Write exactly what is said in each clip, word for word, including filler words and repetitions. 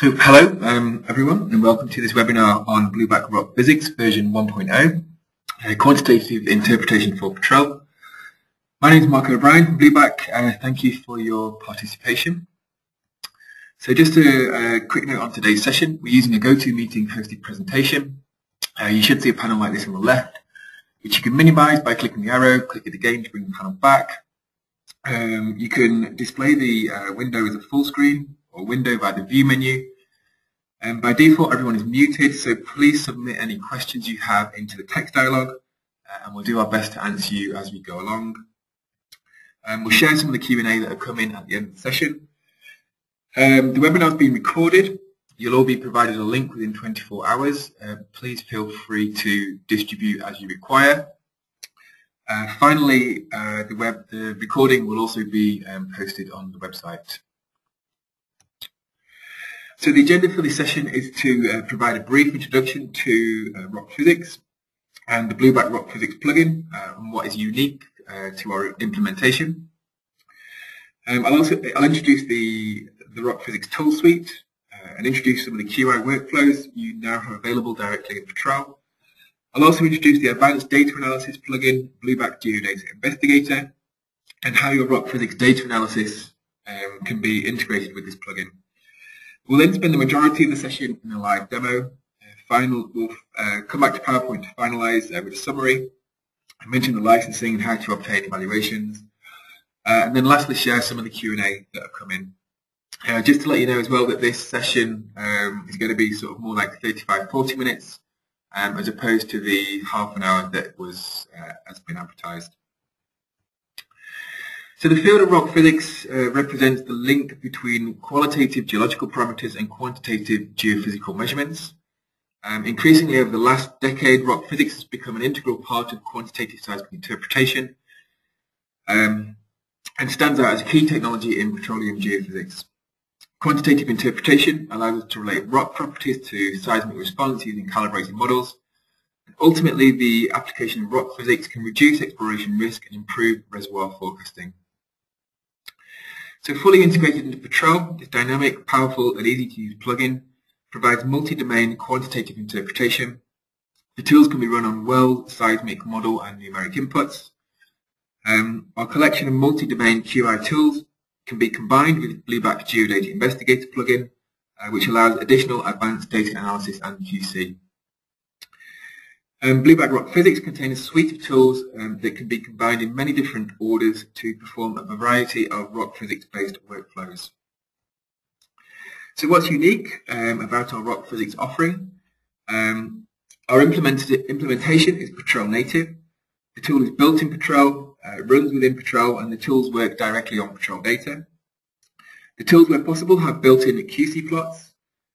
So hello um, everyone, and welcome to this webinar on Blueback Rock Physics version one point oh, uh, quantitative interpretation for Petrel. My name is Marco O'Brien from Blueback, and uh, thank you for your participation. So just a, a quick note on today's session. We're using a GoToMeeting hosted presentation. Uh, you should see a panel like this on the left, which you can minimize by clicking the arrow, click it again to bring the panel back. Um, you can display the uh, window as a full screen or window via the view menu. And by default, everyone is muted, so please submit any questions you have into the text dialogue, uh, and we'll do our best to answer you as we go along. Um, we'll share some of the Q and A that have come in at the end of the session. Um, the webinar is being recorded. You'll all be provided a link within twenty-four hours. Uh, please feel free to distribute as you require. Uh, finally, uh, the, web, the recording will also be um, posted on the website. So the agenda for this session is to uh, provide a brief introduction to uh, Rock Physics and the Blueback Rock Physics plugin uh, and what is unique uh, to our implementation. Um, I'll also I'll introduce the, the Rock Physics Tool Suite uh, and introduce some of the Q I workflows you now have available directly in Petrel. I'll also introduce the Advanced Data Analysis plugin, Blueback Geo Data Investigator, and how your Rock Physics data analysis um, can be integrated with this plugin. We'll then spend the majority of the session in a live demo. Uh, final, we'll uh, come back to PowerPoint to finalise uh, with a summary. I mentioned the licensing and how to obtain evaluations. Uh, and then lastly, share some of the Q and A that have come in. Uh, just to let you know as well that this session um, is going to be sort of more like thirty-five, forty minutes. Um, as opposed to the half an hour that was uh, has been advertised. So the field of rock physics uh, represents the link between qualitative geological parameters and quantitative geophysical measurements. Um, increasingly over the last decade, rock physics has become an integral part of quantitative seismic interpretation um, and stands out as a key technology in petroleum geophysics. Quantitative interpretation allows us to relate rock properties to seismic response using calibrated models. And ultimately, the application of rock physics can reduce exploration risk and improve reservoir forecasting. So fully integrated into Petrel, this dynamic, powerful and easy to use plugin provides multi-domain quantitative interpretation. The tools can be run on well seismic model and numeric inputs. Um, our collection of multi-domain Q I tools can be combined with Blueback GeoData Investigator plugin, uh, which allows additional advanced data analysis and Q C. Um, Blueback Rock Physics contains a suite of tools um, that can be combined in many different orders to perform a variety of rock physics-based workflows. So what's unique um, about our rock physics offering? Um, our implementation is Petrel native. The tool is built in Petrel. Uh, it runs within Petrel, and the tools work directly on Petrel data. The tools, where possible, have built-in Q C plots.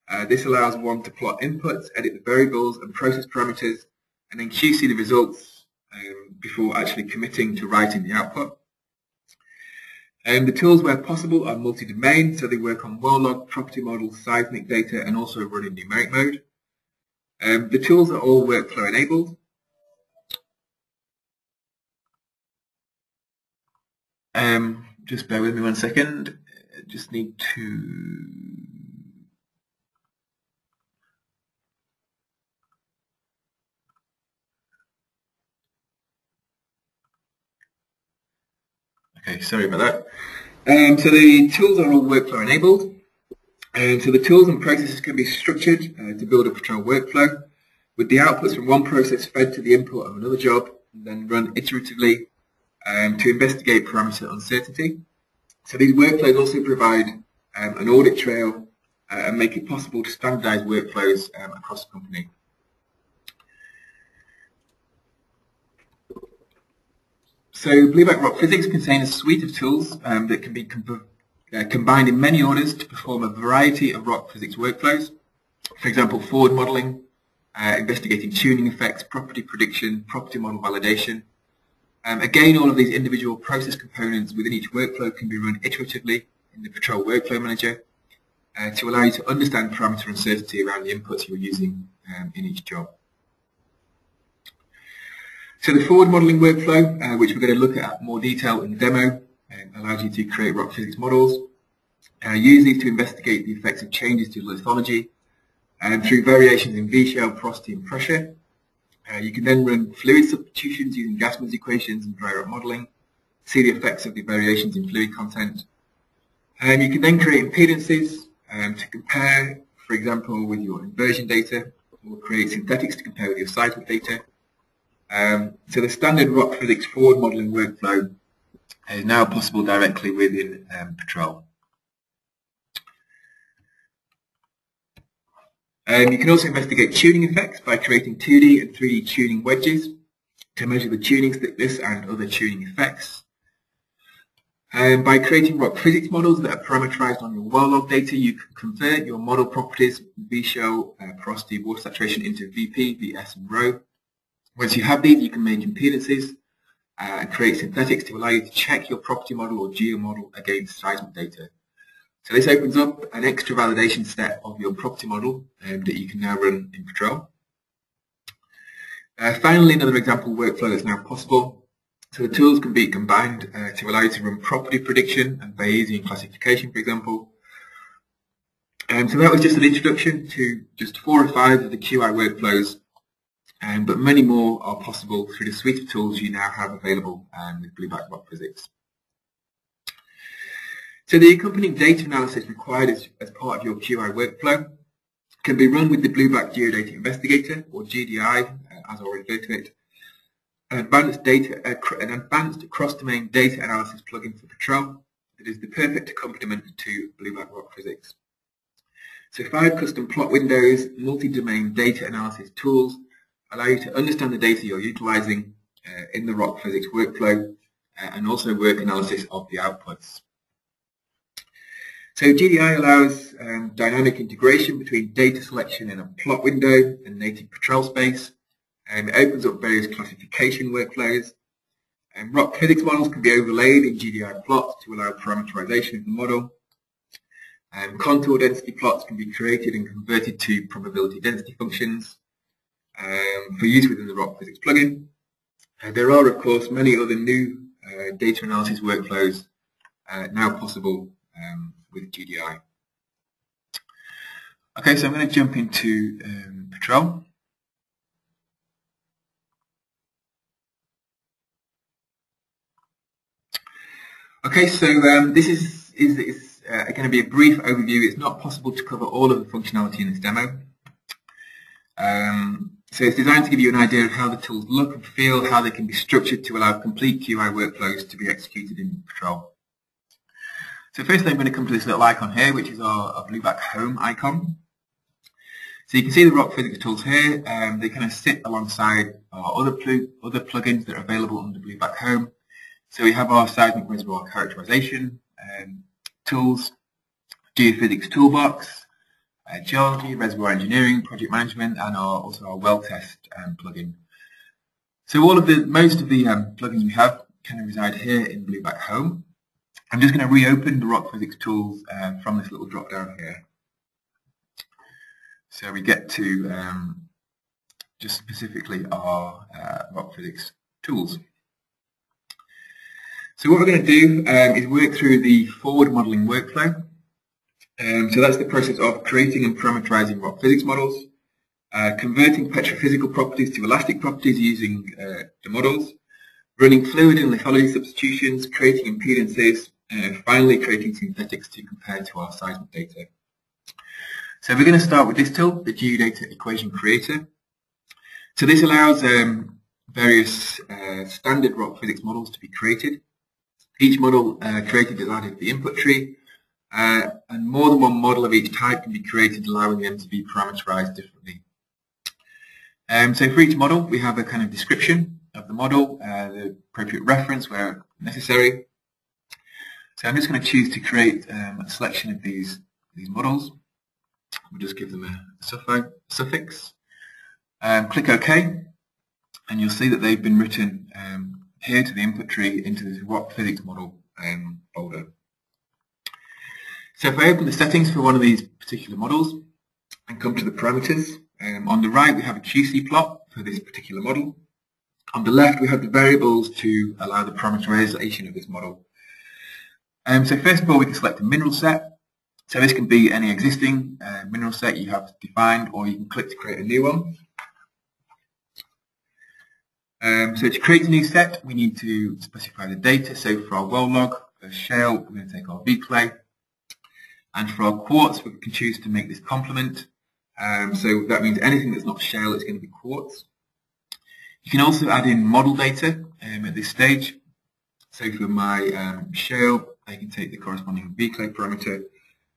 Uh, this allows one to plot inputs, edit the variables and process parameters, and then Q C the results um, before actually committing to writing the output. Um, the tools, where possible, are multi-domain, so they work on well-log, property models, seismic data, and also run in numeric mode. Um, the tools are all workflow-enabled. Um, just bear with me one second. I just need to. Okay, sorry about that. Um, so the tools are all workflow enabled. And so the tools and processes can be structured uh, to build a Petrel workflow, with the outputs from one process fed to the input of another job, and then run iteratively Um, to investigate parameter uncertainty. So these workflows also provide um, an audit trail uh, and make it possible to standardize workflows um, across the company. So Blueback Rock Physics contains a suite of tools um, that can be com uh, combined in many orders to perform a variety of rock physics workflows. For example, forward modeling, uh, investigating tuning effects, property prediction, property model validation. Um, again, all of these individual process components within each workflow can be run iteratively in the Petrel Workflow Manager uh, to allow you to understand parameter uncertainty around the inputs you're using um, in each job. So the forward modeling workflow, uh, which we're going to look at more detail in the demo, um, allows you to create rock physics models. Uh, use these to investigate the effects of changes to lithology and through variations in V-shell, porosity and pressure. Uh, you can then run fluid substitutions using Gassmann's equations and dry rock modelling, see the effects of the variations in fluid content. And you can then create impedances um, to compare, for example, with your inversion data, or create synthetics to compare with your seismic data. Um, so the standard rock physics forward modelling workflow is now possible directly within um, Petrel. Um, you can also investigate tuning effects by creating two D and three D tuning wedges to measure the tuning thickness and other tuning effects. Um, by creating rock physics models that are parameterized on your well log data, you can convert your model properties, V-shell, uh, porosity, water saturation into V P, V S and Rho. Once you have these, you can make impedances uh, and create synthetics to allow you to check your property model or geo model against seismic data. So this opens up an extra validation step of your property model um, that you can now run in Petrel. Uh, finally, another example workflow that's now possible. So the tools can be combined uh, to allow you to run property prediction and Bayesian classification, for example. Um, so that was just an introduction to just four or five of the Q I workflows, um, but many more are possible through the suite of tools you now have available um, with Blueback Rock Physics. So the accompanying data analysis required as, as part of your Q I workflow can be run with the Blueback Geo Data Investigator, or G D I, uh, as I already referred to it, an advanced, data, uh, an advanced cross-domain data analysis plugin for Petrel that is the perfect accompaniment to Blueback Rock Physics. So five custom plot windows, multi-domain data analysis tools allow you to understand the data you're utilizing uh, in the Rock Physics workflow uh, and also work analysis of the outputs. So G D I allows um, dynamic integration between data selection in a plot window and native Petrel space, and it opens up various classification workflows. And rock physics models can be overlaid in G D I plots to allow parameterization of the model. And contour density plots can be created and converted to probability density functions um, for use within the Rock Physics plugin. And there are, of course, many other new uh, data analysis workflows uh, now possible Um, with G D I. Okay, so I'm going to jump into um, Petrel. Okay, so um, this is, is, is uh, going to be a brief overview. It's not possible to cover all of the functionality in this demo. Um, so it's designed to give you an idea of how the tools look and feel, how they can be structured to allow complete Q I workflows to be executed in Petrel. So firstly, I'm going to come to this little icon here, which is our, our Blueback Home icon. So you can see the Rock Physics tools here. Um, they kind of sit alongside our other, pl other plugins that are available under Blueback Home. So we have our seismic reservoir characterization um, tools, Geophysics Toolbox, uh, Geology, Reservoir Engineering, Project Management, and our, also our Well Test um, plugin. So all of the, most of the um, plugins we have kind of reside here in Blueback Home. I'm just going to reopen the Rock Physics tools uh, from this little drop down here. So we get to um, just specifically our uh, Rock Physics tools. So what we're going to do um, is work through the forward modelling workflow. Um, so that's the process of creating and parameterizing rock physics models, uh, converting petrophysical properties to elastic properties using uh, the models, running fluid and lithology substitutions, creating impedances, and finally creating synthetics to compare to our seismic data. So we're going to start with this tool, the GeoData equation creator. So this allows um, various uh, standard rock physics models to be created. Each model uh, created is added to the input tree, uh, and more than one model of each type can be created, allowing them to be parameterized differently. Um, so for each model, we have a kind of description of the model, uh, the appropriate reference where necessary. So I'm just going to choose to create um, a selection of these, these models. We'll just give them a suffix. Um, click OK, and you'll see that they've been written um, here to the input tree into this rock physics model um, folder. So if I open the settings for one of these particular models and come to the parameters, um, on the right we have a Q C plot for this particular model. On the left, we have the variables to allow the parameterization of this model. Um, so first of all, we can select a mineral set. So this can be any existing uh, mineral set you have defined, or you can click to create a new one. Um, so to create a new set, we need to specify the data. So for our well log, for shale, we're going to take our V-clay. And for our quartz, we can choose to make this complement. Um, so that means anything that's not shale is going to be quartz. You can also add in model data um, at this stage. So for my um, shale, I can take the corresponding V-clay parameter.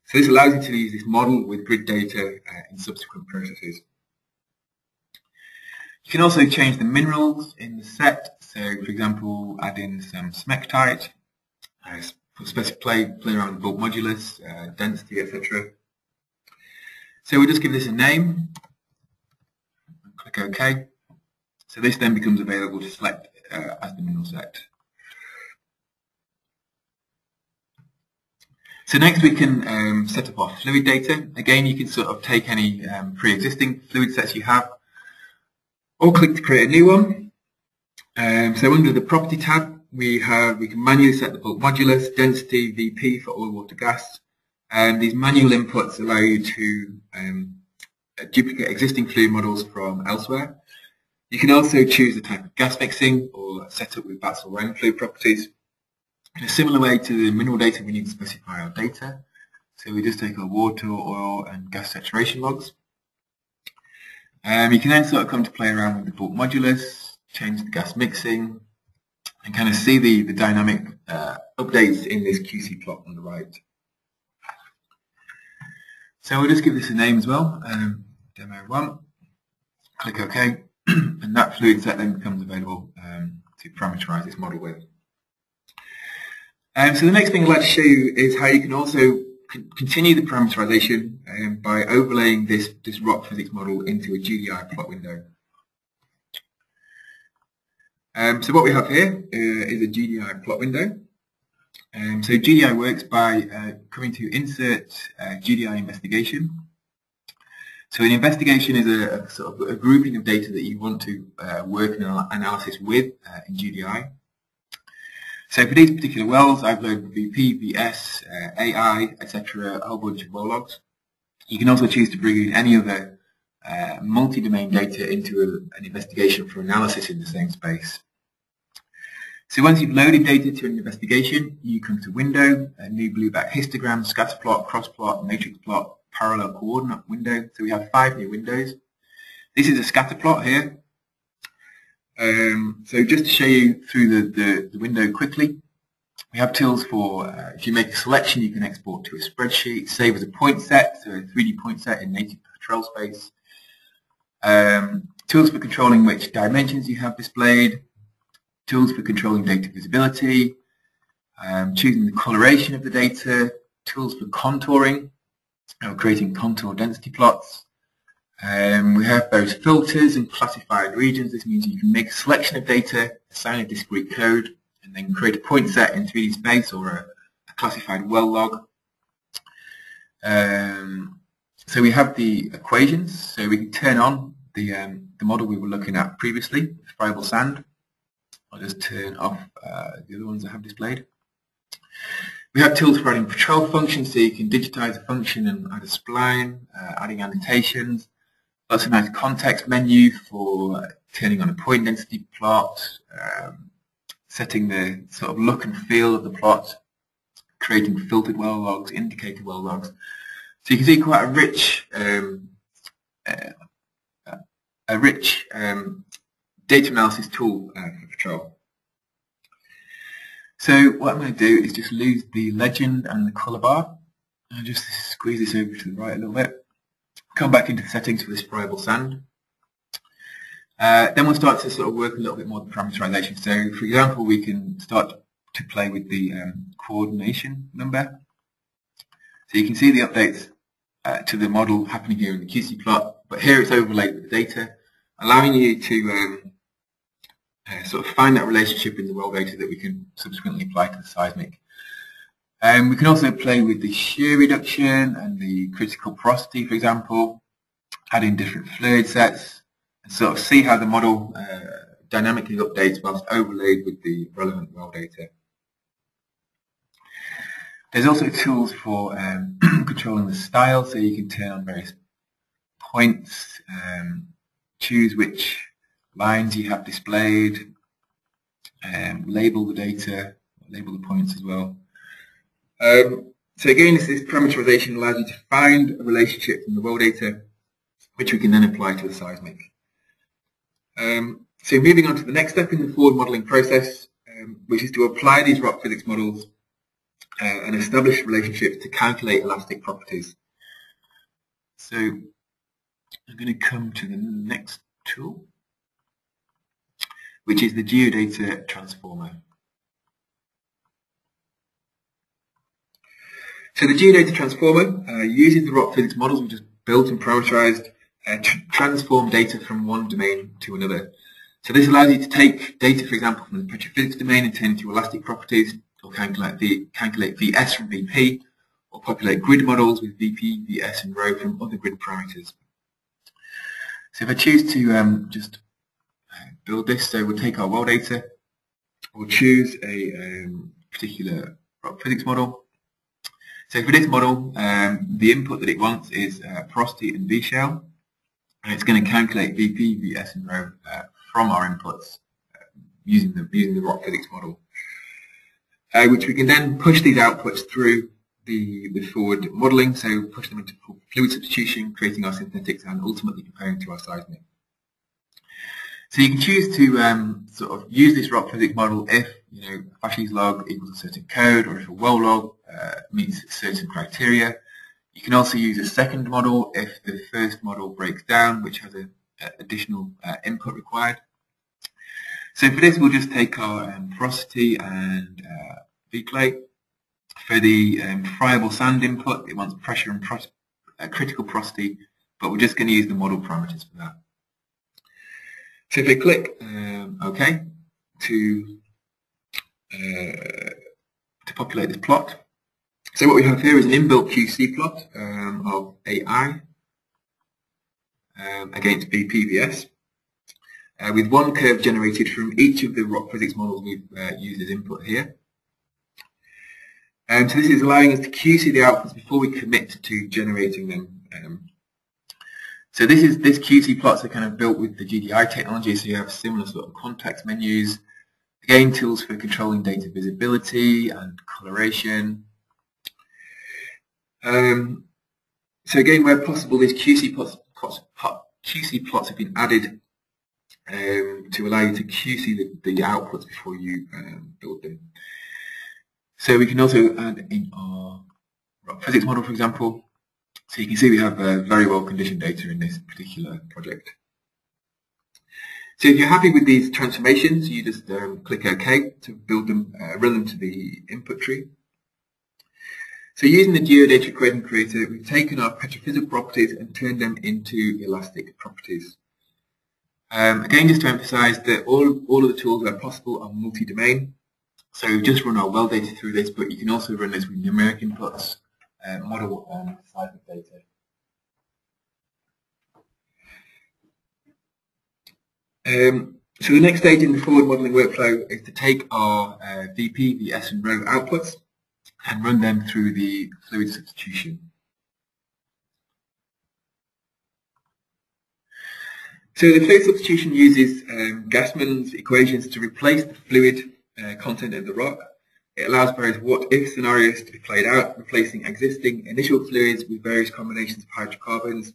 So this allows you to use this model with grid data uh, in subsequent processes. You can also change the minerals in the set. So for example, add in some smectite, uh, play, play around with bulk modulus, uh, density, et cetera. So we'll just give this a name and click OK. So this then becomes available to select uh, as the mineral set. So next we can um, set up our fluid data. Again, you can sort of take any um, pre-existing fluid sets you have, or click to create a new one. Um, so under the property tab, we have we can manually set the bulk modulus, density, V P for oil, water, gas. And these manual inputs allow you to um, duplicate existing fluid models from elsewhere. You can also choose the type of gas mixing or set up with Batts or Wang fluid properties. In a similar way to the mineral data, we need to specify our data. So we just take our water, oil, and gas saturation logs. Um, you can then sort of come to play around with the bulk modulus, change the gas mixing, and kind of see the, the dynamic uh, updates in this Q C plot on the right. So we'll just give this a name as well, um, demo one, click OK, and that fluid set then becomes available um, to parameterize this model with. Um, so the next thing I'd like to show you is how you can also continue the parameterization um, by overlaying this, this rock physics model into a G D I plot window. Um, so what we have here uh, is a G D I plot window. Um, so G D I works by uh, coming to Insert, uh, G D I Investigation. So an investigation is a, a sort of a grouping of data that you want to uh, work an analysis with uh, in G D I. So for these particular wells, I've loaded V P, V S, uh, A I, et cetera, a whole bunch of well logs. You can also choose to bring in any other uh, multi-domain data into a, an investigation for analysis in the same space. So once you've loaded data to an investigation, you come to Window, a new Blueback histogram, scatter plot, cross plot, matrix plot, parallel coordinate window. So we have five new windows. This is a scatter plot here. Um, so just to show you through the, the, the window quickly, we have tools for, uh, if you make a selection, you can export to a spreadsheet, save as a point set, so a three D point set in native Petrel space. Um, tools for controlling which dimensions you have displayed, tools for controlling data visibility, um, choosing the coloration of the data, tools for contouring, or creating contour density plots. Um, we have both filters and classified regions. This means you can make a selection of data, assign a discrete code, and then create a point set in three D space or a, a classified well log. Um, so we have the equations. So we can turn on the, um, the model we were looking at previously, friable sand. I'll just turn off uh, the other ones I have displayed. We have tools for adding patrol functions, so you can digitize a function and add a spline, uh, adding annotations. Lots of nice context menu for turning on a point density plot, um, setting the sort of look and feel of the plot, creating filtered well logs, indicated well logs. So you can see quite a rich, um, uh, a rich um, data analysis tool uh, for Petrel. So what I'm going to do is just lose the legend and the color bar, and just squeeze this over to the right a little bit. Come back into the settings for this friable sand. Uh, then we'll start to sort of work a little bit more with parameterization. So, for example, we can start to play with the um, coordination number. So you can see the updates uh, to the model happening here in the Q C plot, but here it's overlaid with the data, allowing you to um, uh, sort of find that relationship in the well data that we can subsequently apply to the seismic. Um, we can also play with the shear reduction and the critical porosity, for example, add in different fluid sets, and sort of see how the model uh, dynamically updates whilst overlaid with the relevant well data. There's also tools for um, controlling the style, so you can turn on various points, um, choose which lines you have displayed, um, label the data, label the points as well. Um, so again, this, this parameterization allows you to find a relationship from the raw data, which we can then apply to the seismic. Um, so moving on to the next step in the forward modelling process, um, which is to apply these rock physics models uh, and establish relationships to calculate elastic properties. So I'm going to come to the next tool, which is the GeoData Transformer. So the GeoData Transformer uh, uses the rock physics models we just built and parameterized uh, to transform data from one domain to another. So this allows you to take data, for example, from the petrophysics domain and turn it to elastic properties, or calculate, v, calculate V S from V P, or populate grid models with V P, V S, and Rho from other grid parameters. So if I choose to um, just build this, so we'll take our well data, we'll choose a um, particular rock physics model. So for this model, um, the input that it wants is uh, porosity and V-shell, and it's going to calculate V P, V S, and Rho uh, from our inputs uh, using the using the rock physics model, uh, which we can then push these outputs through the, the forward modelling. So push them into fluid substitution, creating our synthetics, and ultimately comparing to our seismic. So you can choose to um, sort of use this rock physics model if, you know, Fasci's log equals a certain code, or if a well log uh, meets certain criteria. You can also use a second model if the first model breaks down, which has an additional uh, input required. So for this, we'll just take our um, porosity and uh, V-clay. For the um, friable sand input, it wants pressure and pros uh, critical porosity, but we're just going to use the model parameters for that. So if I click um, OK to uh, to populate this plot, so what we have here is an inbuilt Q C plot um, of A I um, against B P V S uh, with one curve generated from each of the rock physics models we've uh, used as input here. Um, so this is allowing us to Q C the outputs before we commit to generating them. Um, So this is this Q C plots are kind of built with the G D I technology, so you have similar sort of context menus, again tools for controlling data visibility and coloration. Um, so again, where possible, these Q C plots, plots Q C plots have been added um, to allow you to Q C the, the outputs before you um, build them. So we can also add in our rock physics model, for example. So you can see we have uh, very well conditioned data in this particular project. So if you're happy with these transformations, you just um, click OK to build them, uh, run them to the input tree. So using the GeoData equation creator, we've taken our petrophysical properties and turned them into elastic properties. Um, again, just to emphasize that all, all of the tools where possible are multi-domain. So we've just run our well data through this, but you can also run this with numeric inputs. Uh, model um, seismic data. Um, so the next stage in the forward modelling workflow is to take our uh, V P, V S, and Rho outputs and run them through the fluid substitution. So the fluid substitution uses um, Gassmann's equations to replace the fluid uh, content of the rock. It allows various what-if scenarios to be played out, replacing existing initial fluids with various combinations of hydrocarbons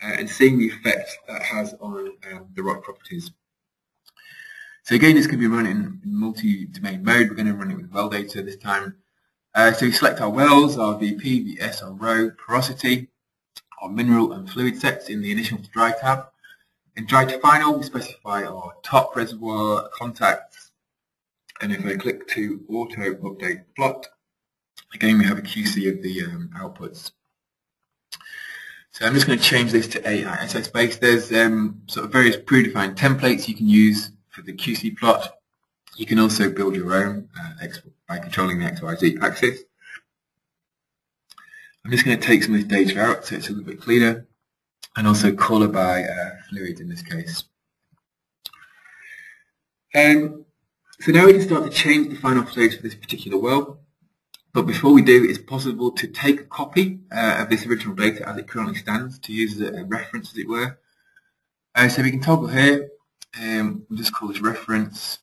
uh, and seeing the effect that has on um, the rock properties. So again, this can be run in multi-domain mode. We're going to run it with well data this time. Uh, so we select our wells, our V P, V S, our Rho, porosity, our mineral and fluid sets in the initial to dry tab. In dry to final, we specify our top reservoir contacts. And if I click to auto update plot, again we have a Q C of the um, outputs. So I'm just going to change this to A I S S based. There's um, sort of various predefined templates you can use for the Q C plot. You can also build your own uh, by controlling the X Y Z axis. I'm just going to take some of this data out so it's a little bit cleaner, and also color by uh, fluid in this case. Um, So now we can start to change the final fluids for this particular well. But before we do, it's possible to take a copy uh, of this original data as it currently stands to use as a reference, as it were. Uh, so we can toggle here. Um, we'll just call this reference.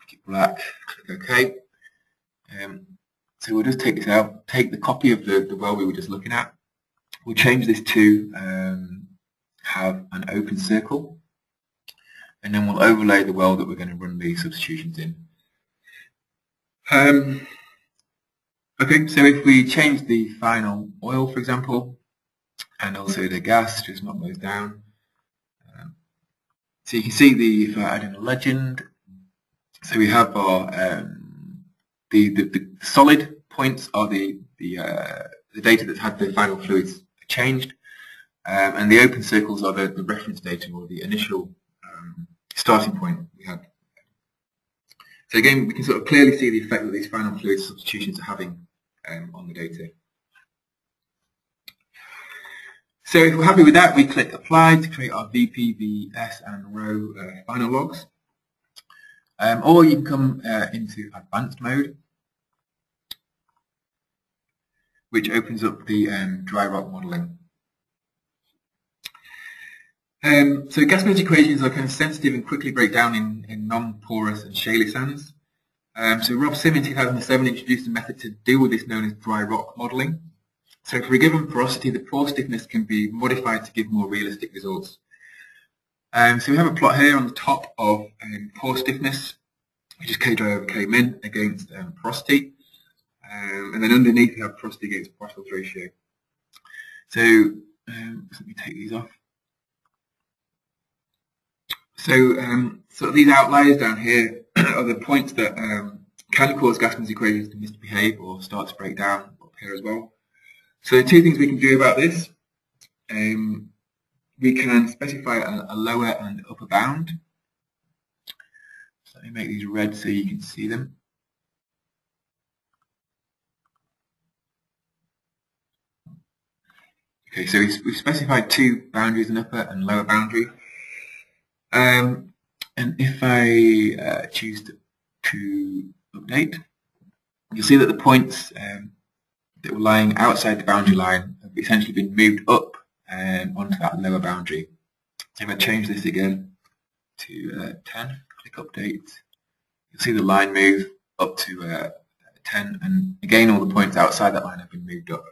Make it black. Click OK. Um, so we'll just take this out. Take the copy of the, the well we were just looking at. We'll change this to um, have an open circle, and then we'll overlay the well that we're going to run the substitutions in. Um, okay, so if we change the final oil, for example, and also the gas, just knock those down. Um, so you can see the, if I add in a legend, so we have our, um, the, the, the solid points are the, the, uh, the data that's had the final fluids changed, um, and the open circles are the, the reference data or the initial um, starting point we had. So again, we can sort of clearly see the effect that these final fluid substitutions are having um, on the data. So if we're happy with that, we click Apply to create our V P, V S and row uh, final logs. Um, or you can come uh, into Advanced mode, which opens up the um, dry rock modelling. Um, so Gassmann's equations are kind of sensitive and quickly break down in, in non-porous and shaly sands. Um, so Rob Sim in two thousand seven introduced a method to deal with this known as dry rock modelling. So for a given porosity, the pore stiffness can be modified to give more realistic results. Um, so we have a plot here on the top of um, pore stiffness, which is K dry over K min against um, porosity. Um, and then underneath we have porosity against pore fills ratio. So um, let me take these off. So, um, sort of these outliers down here are the points that um, can cause Gassmann's equations to misbehave or start to break down up here as well. So, two things we can do about this: um, we can specify a, a lower and upper bound. So let me make these red so you can see them. Okay, so we've, we've specified two boundaries: an upper and lower boundary. Um, and if I uh, choose to, to update, you'll see that the points um, that were lying outside the boundary line have essentially been moved up and onto that lower boundary. So if I change this again to uh, ten, click update, you'll see the line move up to uh, ten, and again all the points outside that line have been moved up.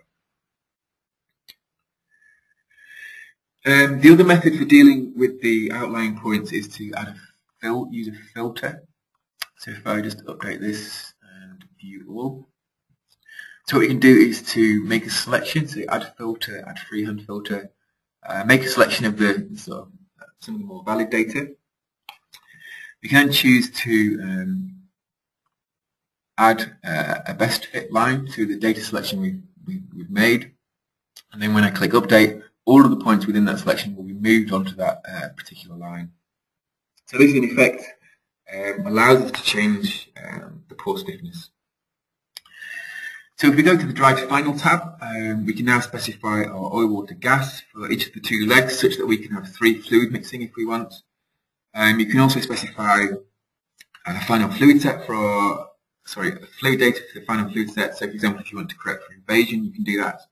Um, the other method for dealing with the outlying points is to add a fil use a filter. So if I just update this and view all, so what you can do is to make a selection. So add filter, add freehand filter, uh, make a selection of the sort of, some of the more valid data. You can choose to um, add uh, a best fit line to the data selection we've, we've, we've made, and then when I click update, all of the points within that selection will be moved onto that uh, particular line. So this, in effect, um, allows us to change um, the pore stiffness. So if we go to the Dry to Final tab, um, we can now specify our oil, water, gas for each of the two legs, such that we can have three fluid mixing if we want. Um, you can also specify a final fluid set for our, sorry, fluid data for the final fluid set. So, for example, if you want to correct for invasion, you can do that.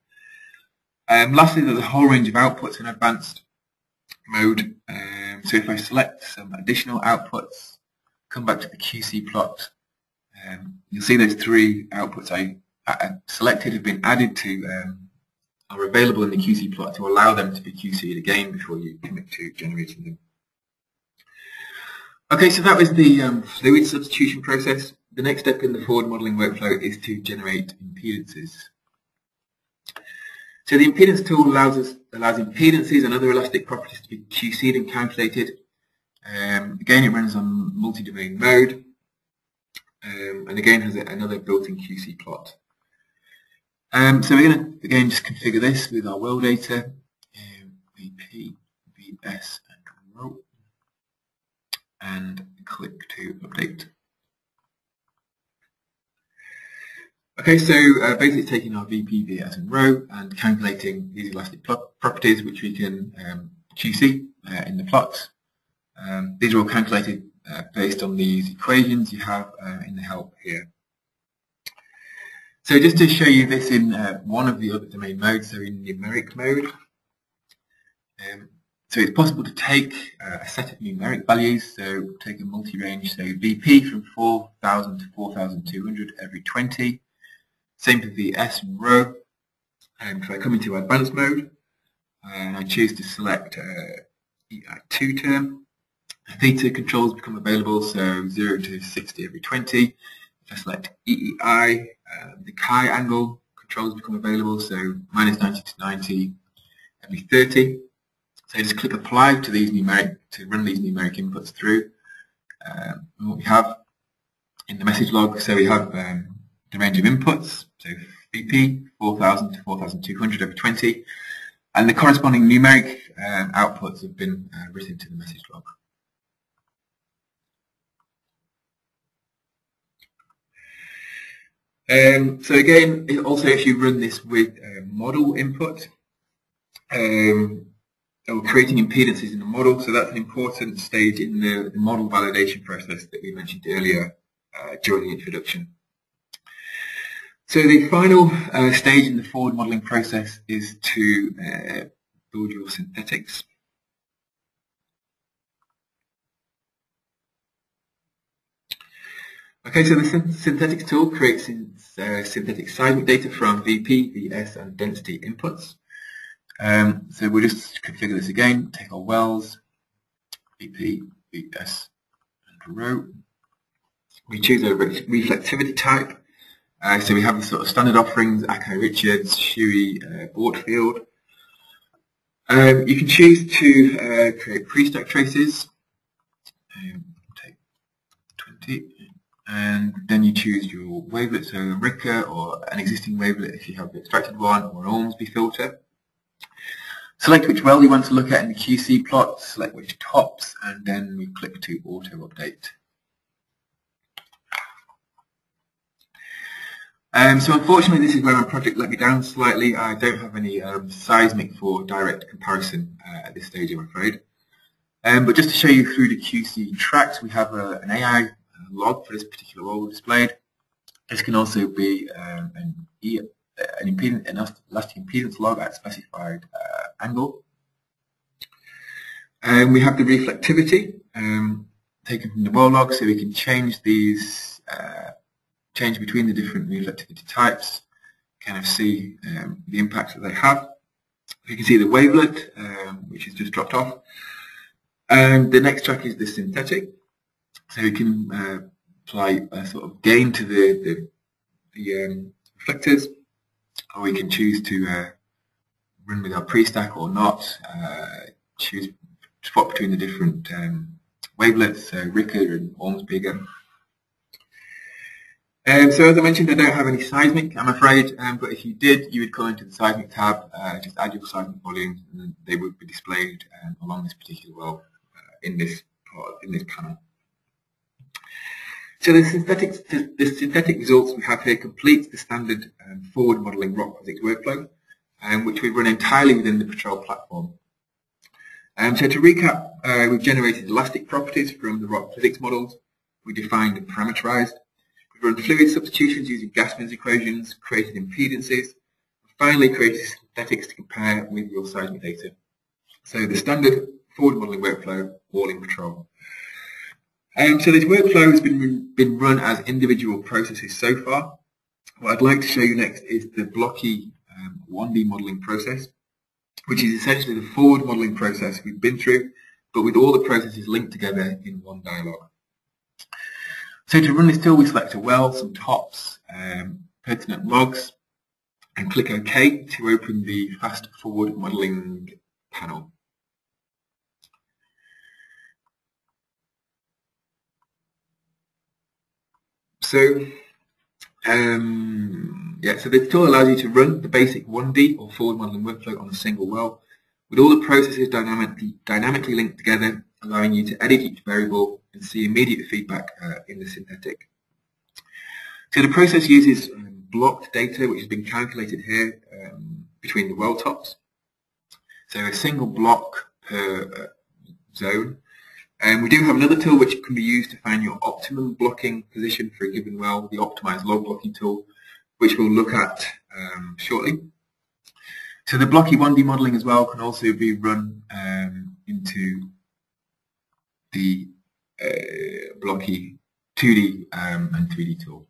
Um, lastly, there's a whole range of outputs in advanced mode. Um, so if I select some additional outputs, come back to the Q C plot, um, you'll see those three outputs I, I selected have been added to, um, are available in the Q C plot to allow them to be Q C'd again before you commit to generating them. Okay, so that was the um, fluid substitution process. The next step in the forward modelling workflow is to generate impedances. So the impedance tool allows us allows impedances and other elastic properties to be Q C'd and calculated. Um, again, it runs on multi-domain mode, um, and again has another built-in Q C plot. Um, so we're going to again just configure this with our well data, um, V P, V S, and row, and click to update. Okay, so uh, basically taking our V P, V S and row and calculating these elastic properties, which we can um, Q C uh, in the plots. Um, these are all calculated uh, based on these equations you have uh, in the help here. So just to show you this in uh, one of the other domain modes, so in numeric mode, um, so it's possible to take uh, a set of numeric values, so take a multi-range, so V P from four thousand to four thousand two hundred every twenty. Same for the S and row. Um, so I come into advanced mode, and I choose to select uh, E I two term. Theta controls become available, so zero to sixty every twenty. If I select E E I, uh, the chi angle controls become available, so minus ninety to ninety every thirty. So I just click apply to these numeric to run these numeric inputs through. Um, and what we have in the message log, so we have um, the range of inputs, so V P four thousand to four thousand two hundred over twenty, and the corresponding numeric uh, outputs have been uh, written to the message log. Um, so again, also if you run this with uh, model input, um, or creating impedances in the model, so that's an important stage in the, the model validation process that we mentioned earlier uh, during the introduction. So the final uh, stage in the forward modelling process is to uh, build your synthetics. Okay, so the synthetics tool creates uh, synthetic seismic data from V P, V S, and density inputs. Um, so we'll just configure this again, take our wells, V P, V S, and row. We choose a re reflectivity type. Uh, so we have the sort of standard offerings, Ako Richards, Shui, uh, Bortfield. Um, you can choose to uh, create pre-stack traces, um, take twenty, and then you choose your wavelet, so Ricker or an existing wavelet if you have the extracted one, or an Ormsby filter. Select which well you want to look at in the Q C plot, select which tops, and then we click to auto-update. Um, so unfortunately this is where my project let me down slightly. I don't have any um, seismic for direct comparison uh, at this stage, I'm afraid. Um, but just to show you through the Q C tracks, we have a, an A I log for this particular well displayed. This can also be um, an, e an, impedance, an elastic impedance log at specified uh, angle. Um, we have the reflectivity um, taken from the well log, so we can change these uh, change between the different reflectivity types, kind of see um, the impact that they have. You can see the wavelet, um, which is just dropped off. And the next track is the synthetic. So we can uh, apply a sort of gain to the, the, the um, reflectors, or we can choose to uh, run with our pre-stack or not, uh, choose swap between the different um, wavelets, so Ricker and Ormsby again. Um, so as I mentioned, I don't have any seismic, I'm afraid, um, but if you did, you would go into the seismic tab, uh, just add your seismic volumes, and they would be displayed um, along this particular well uh, in this part, in this panel. So the synthetic, the synthetic results we have here completes the standard um, forward modelling rock physics workflow, um, which we run entirely within the Petrel platform. Um, so to recap, uh, we've generated elastic properties from the rock physics models. We defined and parameterized. Run fluid substitutions using Gassmann's equations, created impedances, and finally created synthetics to compare with your seismic data. So the standard forward modelling workflow, all in Petrel. Um, so this workflow has been, been run as individual processes so far. What I'd like to show you next is the blocky um, one D modelling process, which is essentially the forward modelling process we've been through, but with all the processes linked together in one dialogue. So to run this tool, we select a well, some tops, um, pertinent logs, and click OK to open the fast forward modelling panel. So, um, yeah, so this tool allows you to run the basic one D or forward modelling workflow on a single well, with all the processes dynamically, dynamically linked together, allowing you to edit each variable and see immediate feedback uh, in the synthetic. So the process uses um, blocked data, which has been calculated here um, between the well tops. So a single block per uh, zone. And we do have another tool which can be used to find your optimum blocking position for a given well, the Optimised Block Blocking Tool, which we'll look at um, shortly. So the blocky one D modelling as well can also be run um, into the uh, blocky two D um, and three D tool.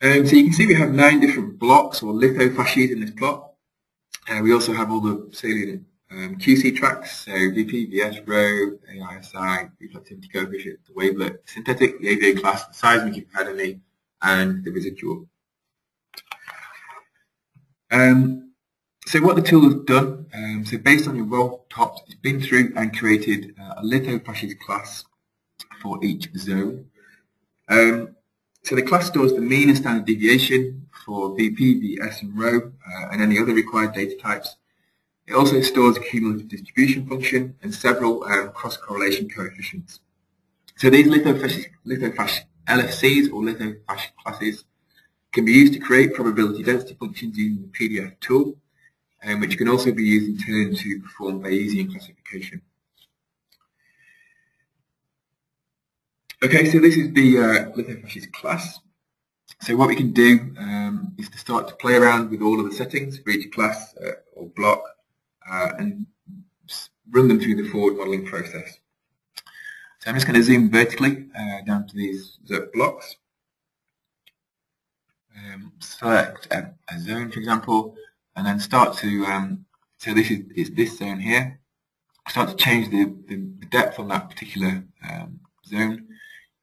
Um, so you can see we have nine different blocks or lithofascies in this plot. Uh, we also have all the salient um, Q C tracks, so V P, V S, Rho, A I S I, reflectivity coefficient, the wavelet, synthetic, the A V A class, the seismic academy, and the residual. Um, so what the tool has done, um, so based on your roll tops, it's been through and created uh, a lithofascies class for each zone. Um, So the class stores the mean and standard deviation for V P, V S and Rho uh, and any other required data types. It also stores a cumulative distribution function and several um, cross-correlation coefficients. So these lithofash, lithofash L F Cs or lithofash classes can be used to create probability density functions using the P D F tool, um, which can also be used in turn to perform Bayesian classification. Okay, so this is the uh, lithofascies class. So what we can do um, is to start to play around with all of the settings for each class uh, or block uh, and run them through the forward modelling process. So I'm just going to zoom vertically uh, down to these blocks. Um, select a, a zone, for example, and then start to, um, so this is, is this zone here. Start to change the, the depth on that particular um, zone.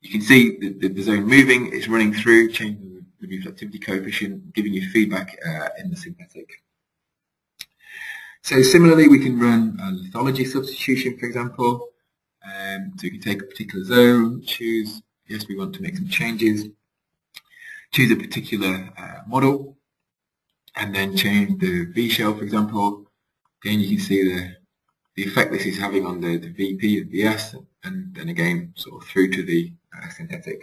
You can see the, the, the zone moving, it's running through, changing the reflectivity coefficient, giving you feedback uh, in the synthetic. So similarly, we can run a lithology substitution, for example. Um, so you can take a particular zone, choose, yes, we want to make some changes, choose a particular uh, model, and then change the V-shell, for example. Again, you can see the, the effect this is having on the, the V P, the V S, and then again sort of through to the uh, synthetic.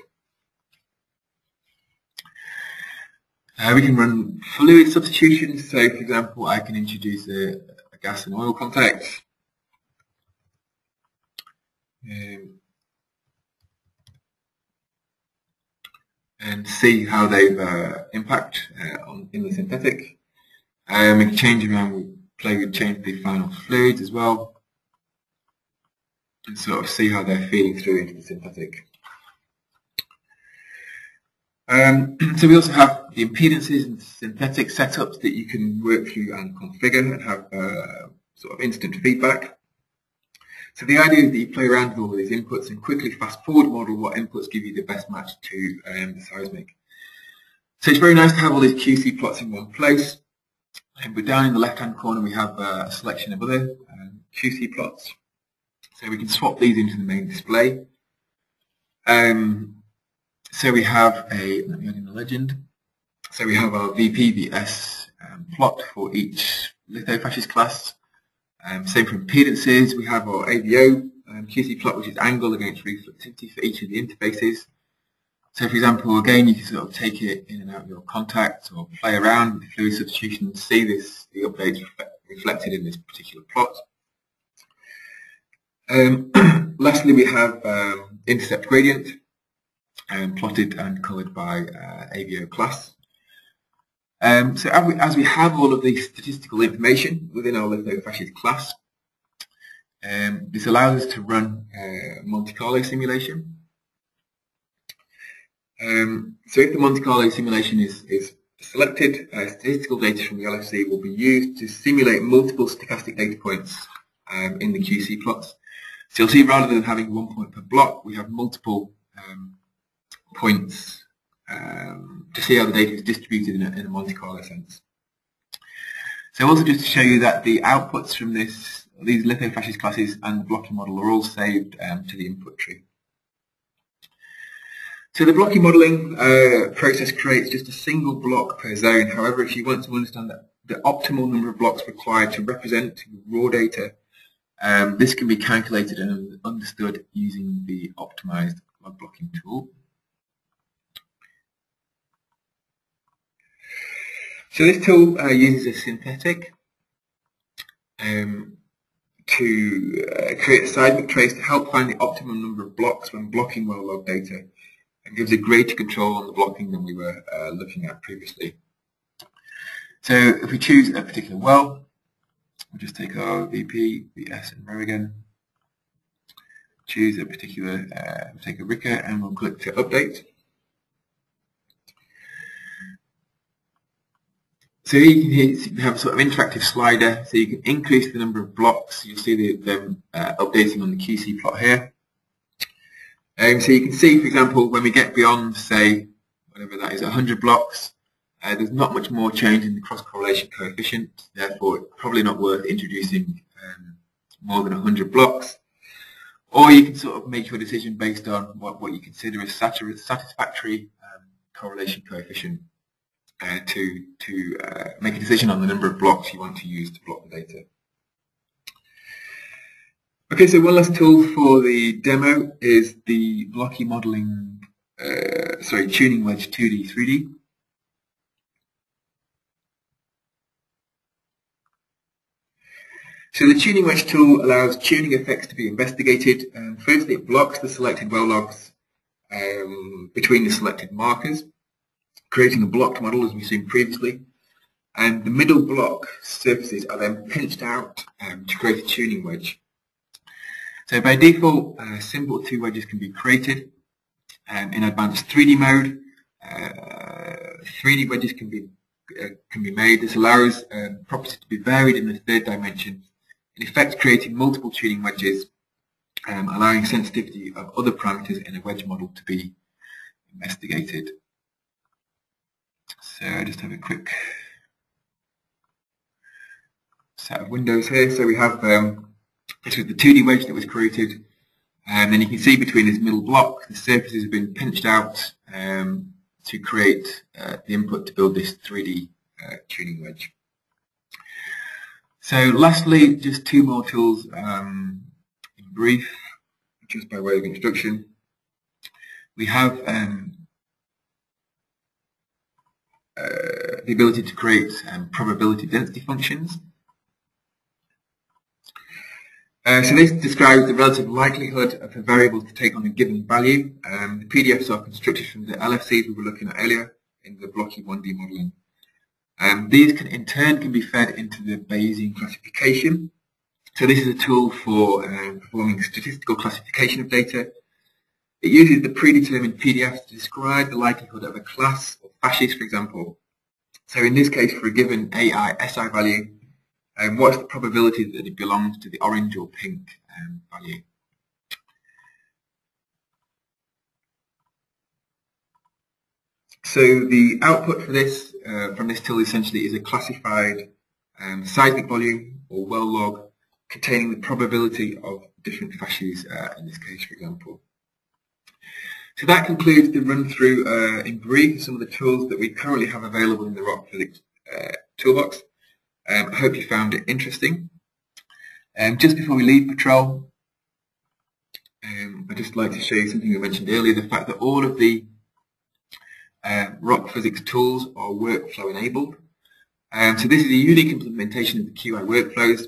Uh, we can run fluid substitutions, so for example I can introduce a, a gas and oil contact. Um, and see how they've uh, impact uh, on, in the synthetic. Um, we can change around, we'll play with change the final fluids as well, and sort of see how they're feeding through into the synthetic. Um, so we also have the impedances and synthetic setups that you can work through and configure and have uh, sort of instant feedback. So the idea is that you play around with all of these inputs and quickly fast forward model what inputs give you the best match to um, the seismic. So it's very nice to have all these Q C plots in one place. And but down in the left hand corner we have uh, a selection of other um, Q C plots. So we can swap these into the main display. Um, so we have a, let me add in the legend. So we have our V P V S um, plot for each lithofascies class. Um, same for impedances, we have our A V O um, Q C plot, which is angle against reflectivity for each of the interfaces. So for example, again, you can sort of take it in and out of your contacts or play around with the fluid substitution and see this, the updates reflected in this particular plot. Um, lastly, we have um, intercept gradient, um, plotted and coloured by uh, A V O class. Um, so as we, as we have all of the statistical information within our lithofascies class, um, this allows us to run uh, Monte Carlo simulation. Um, so if the Monte Carlo simulation is, is selected, uh, statistical data from the L F C will be used to simulate multiple stochastic data points um, in the Q C plots. So you'll see rather than having one point per block, we have multiple um, points um, to see how the data is distributed in a, in a Monte Carlo sense. So also just to show you that the outputs from this, these lithofascies classes and the blocking model are all saved um, to the input tree. So the blocking modelling uh, process creates just a single block per zone. However, if you want to understand that the optimal number of blocks required to represent raw data, Um, this can be calculated and understood using the Optimised Block Blocking Tool. So this tool uh, uses a synthetic um, to uh, create a seismic trace to help find the optimum number of blocks when blocking well-log data. and gives a greater control on the blocking than we were uh, looking at previously. So if we choose a particular well, we'll just take our V P, V S and row again, choose a particular, uh, take a Ricker, and we'll click to update. So you can have a sort of interactive slider, so you can increase the number of blocks. You'll see them uh, updating on the Q C plot here. Um, so you can see, for example, when we get beyond, say, whatever that is, one hundred blocks, uh, there's not much more change in the cross-correlation coefficient. Therefore, it's probably not worth introducing um, more than one hundred blocks. Or you can sort of make your decision based on what, what you consider a satisfactory um, correlation coefficient uh, to, to uh, make a decision on the number of blocks you want to use to block the data. Okay, so one last tool for the demo is the blocky modeling, uh, sorry, tuning wedge two D, three D. So the tuning wedge tool allows tuning effects to be investigated. Um, firstly, it blocks the selected well logs um, between the selected markers, creating a blocked model as we've seen previously. And the middle block surfaces are then pinched out um, to create a tuning wedge. So by default, uh, simple two wedges can be created. Um, in advanced three D mode, uh, three D wedges can be uh, can be made. This allows um, properties to be varied in the third dimension, in effect creating multiple tuning wedges, um, allowing sensitivity of other parameters in a wedge model to be investigated. So I just have a quick set of windows here. So we have. Um, This was the two D wedge that was created, and then you can see between this middle block the surfaces have been pinched out um, to create uh, the input to build this three D uh, tuning wedge. So lastly, just two more tools um, in brief, just by way of introduction. We have um, uh, the ability to create um, probability density functions. Uh, so this describes the relative likelihood of a variable to take on a given value. Um, the P D Fs are constructed from the L F Cs we were looking at earlier in the blocky one D modelling. Um, these can in turn can be fed into the Bayesian classification. So this is a tool for uh, performing statistical classification of data. It uses the predetermined P D Fs to describe the likelihood of a class or fasces, for example. So in this case, for a given A I S I value, and um, what's the probability that it belongs to the orange or pink um, value? So the output for this, uh, from this tool essentially is a classified um, seismic volume or well log containing the probability of different fasces, uh, in this case, for example. So that concludes the run through uh, in brief some of the tools that we currently have available in the Rock Physics uh, Toolbox. Um, I hope you found it interesting. Um, just before we leave Petrel, um, I'd just like to show you something we mentioned earlier, the fact that all of the uh, Rock Physics tools are workflow enabled. Um, so this is a unique implementation of the Q I workflows,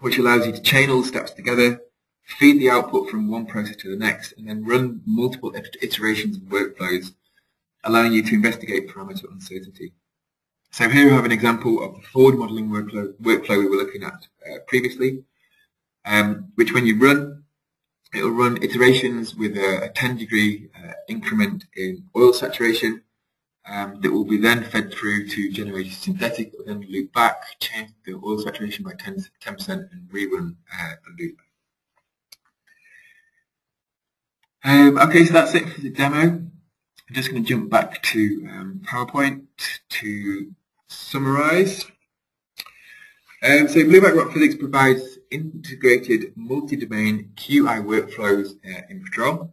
which allows you to chain all the steps together, feed the output from one process to the next, and then run multiple iterations of workflows, allowing you to investigate parameter uncertainty. So here we have an example of the forward modelling workflow, workflow we were looking at uh, previously, um, which when you run, it will run iterations with a, a ten degree uh, increment in oil saturation um, that will be then fed through to generate a synthetic, that will then loop back, change the oil saturation by ten percent and rerun uh, the loop. Um, okay, so that's it for the demo. I'm just going to jump back to um, PowerPoint to summarize. Um, so Blueback Rock Physics provides integrated multi-domain Q I workflows uh, in Petrel.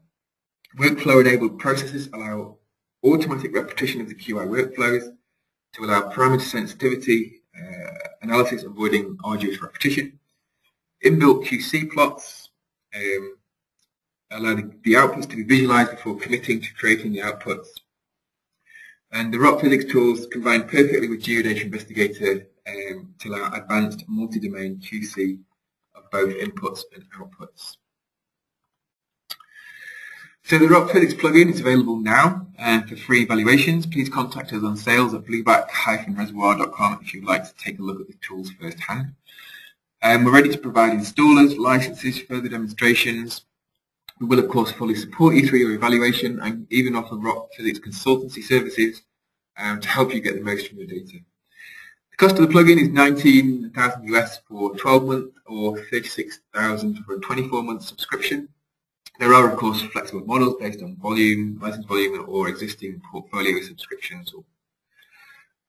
Workflow-enabled processes allow automatic repetition of the Q I workflows to allow parameter sensitivity uh, analysis, avoiding arduous repetition. Inbuilt Q C plots um, allow the, the outputs to be visualized before committing to creating the outputs. And the Rock Physics tools combine perfectly with GeoData Investigator um, to allow advanced multi-domain Q C of both inputs and outputs. So the Rock Physics plugin is available now uh, for free evaluations. Please contact us on sales at blueback reservoir dot com if you'd like to take a look at the tools firsthand. Um, we're ready to provide installers, licenses, further demonstrations. We will, of course, fully support you through your evaluation and even offer Rock Physics consultancy services um, to help you get the most from your data. The cost of the plugin is nineteen thousand dollars U S for twelve month or thirty-six thousand dollars for a twenty-four month subscription. There are, of course, flexible models based on volume, license volume, or existing portfolio subscriptions.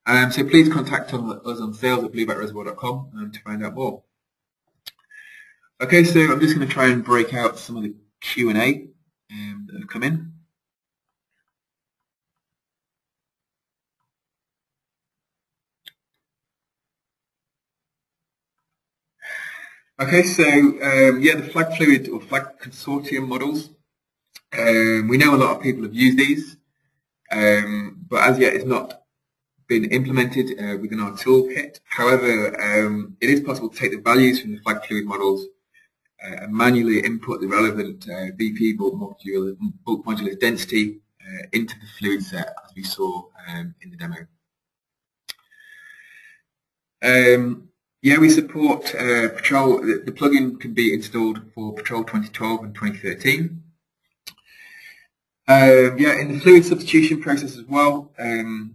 Um, so please contact us on sales at blueback reservoir dot com um, to find out more. Okay, so I'm just going to try and break out some of the Q and A um, that have come in. Okay, so um, yeah, the flag fluid or flag consortium models. Um, we know a lot of people have used these, um, but as yet it's not been implemented uh, within our toolkit. However, um, it is possible to take the values from the flag fluid models uh, and manually input the relevant uh, B P, bulk modulus, bulk modulus density uh, into the fluid set, as we saw um, in the demo. Um, Yeah, we support uh, Petrel. The, the plugin can be installed for Petrel twenty twelve and twenty thirteen. Um, yeah, in the fluid substitution process as well, um,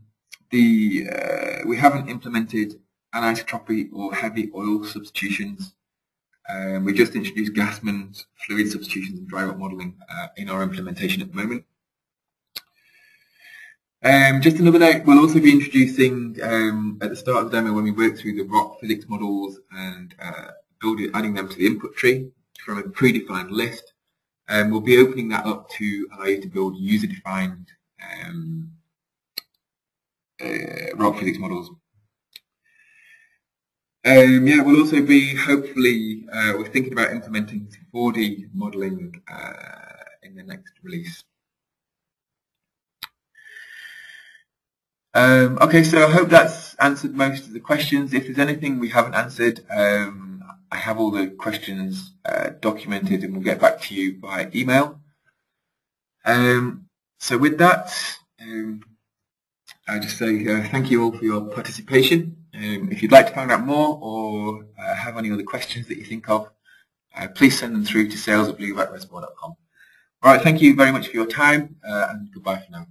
the uh, we haven't implemented anisotropy or heavy oil substitutions. Um, we just introduced Gassmann's fluid substitutions and dry rock modelling uh, in our implementation at the moment. Um, just another note, we'll also be introducing um, at the start of the demo when we work through the rock physics models and uh, building, adding them to the input tree from a predefined list, um, we'll be opening that up to allow you to build user-defined um, uh, rock physics models. Um, yeah, we'll also be hopefully, uh, we're thinking about implementing four D modelling uh, in the next release. Um, okay, so I hope that's answered most of the questions. If there's anything we haven't answered, um, I have all the questions uh, documented and we'll get back to you by email. Um, so with that, um, I just say uh, thank you all for your participation. Um, if you'd like to find out more or uh, have any other questions that you think of, uh, please send them through to sales at blueback reservoir dot com. All right, thank you very much for your time uh, and goodbye for now.